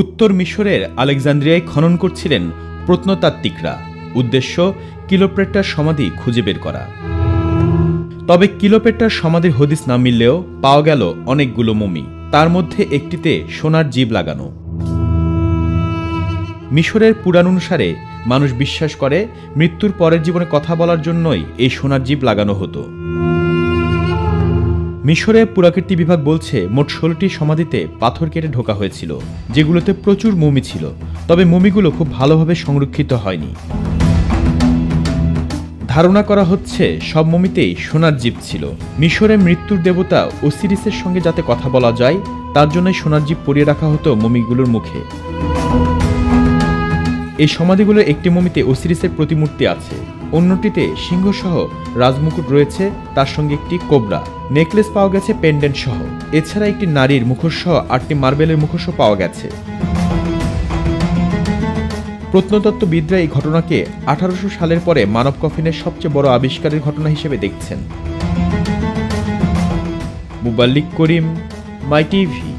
उत्तर मिशरेर আলেকজান্দ্রিয়ায় खनन करছিলেন প্রত্নতাত্ত্বিকরা। উদ্দেশ্য কিলোপেট্রার সমাধি খুঁজে বের করা। তবে কিলোপেট্রার সমাধির হদিস না মিললেও পাওয়া গেল অনেকগুলো মমি, তার মধ্যে একটিতে সোনার জিব লাগানো। মিশরের পুরাণ অনুসারে মানুষ বিশ্বাস করে মৃত্যুর পরের জীবনে কথা বলার জন্যই এই সোনার জিব লাগানো হতো। মিশরে পুরাকীর্তি বিভাগ বলছে মোট ১৬টি সমাধিতে পাথর কেটে ঢোকা হয়েছিল, যেগুলোতে প্রচুর মমি ছিল। তবে মমিগুলো খুব ভালোভাবে সংরক্ষিত হয়নি। ধারণা করা হচ্ছে সব মমিতেই সোনার জিব ছিল। মিশরে মৃত্যুর দেবতা ওসিরিসের সঙ্গে যাতে কথা বলা যায় তার জন্যই সোনার জিব পরিয়ে রাখা হতো মমিগুলোর মুখে। এই সমাধিগুলো একটি মমিতে ওসিরিসের প্রতিমূর্তি আছে, অন্যটিতে সিংহসহ রাজমুকুট রয়েছে, তার সঙ্গে একটি কোবরা নেকলেস পাওয়া গেছে পেন্ডেন্ট সহ। এছাড়া একটি নারীর মুখোশ সহ ৮টি মার্বেলের মুখোশও পাওয়া গেছে। প্রত্নতত্ত্ববিদরা এই ঘটনাকে ১৮০০ সালের পরে মানব কফিনের সবচেয়ে বড় আবিষ্কারের ঘটনা হিসেবে দেখছেন। Muballik Karim, my TV.